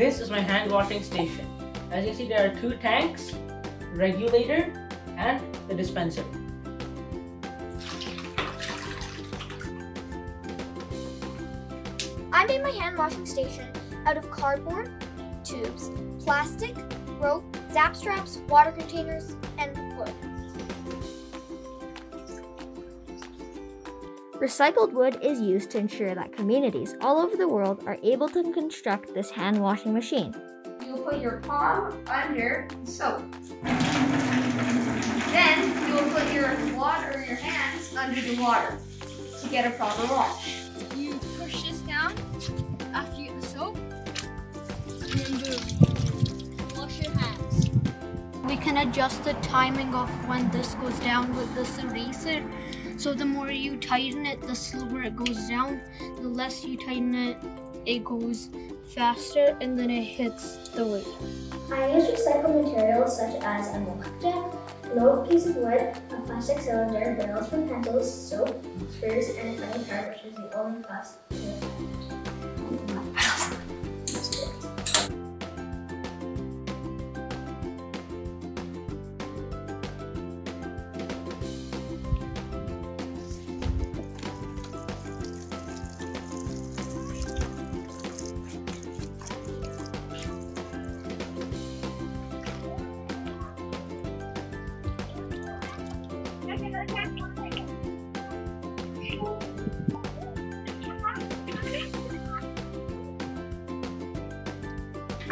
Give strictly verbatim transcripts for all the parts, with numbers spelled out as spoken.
This is my hand washing station. As you see, there are two tanks, regulator and the dispenser. I made my hand washing station out of cardboard, tubes, plastic, rope, zap straps, water containers, and wood. Recycled wood is used to ensure that communities all over the world are able to construct this hand washing machine. You put your palm under soap. Then you will put your water or your hands under the water to get a proper wash. You push this down after you get the soap, and then boom, wash your hands. We can adjust the timing of when this goes down with this eraser. So the more you tighten it, the slower it goes down. The less you tighten it, it goes faster and then it hits the weight. I use recycled materials such as an electric, low piece of wood, a plastic cylinder, barrels from pencils, soap, screws, and a tiny card, which is the only plastic.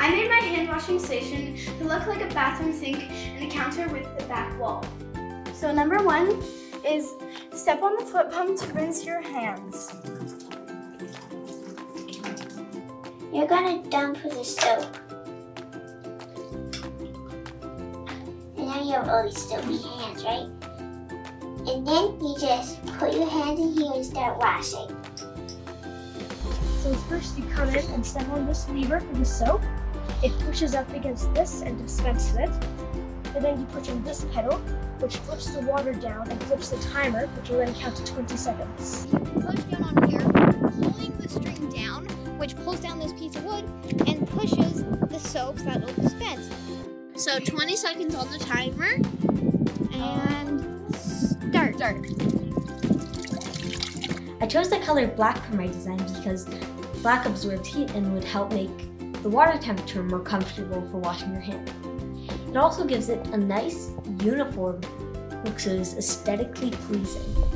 I made my hand washing station to look like a bathroom sink and a counter with the back wall. So number one is step on the foot pump to rinse your hands. You're gonna dump the soap. And now you have all these soapy hands, right? And then you just put your hands in here and start washing. So first you come in and step on this lever for the soap. It pushes up against this and dispenses it. And then you push on this pedal, which flips the water down and flips the timer, which will then count to twenty seconds. You push down on here, pulling the string down, which pulls down this piece of wood and pushes the soap that will dispense. So twenty seconds on the timer, and start. start. I chose the color black for my design because black absorbs heat and would help make the water temperature more comfortable for washing your hand. It also gives it a nice uniform look, so it's aesthetically pleasing.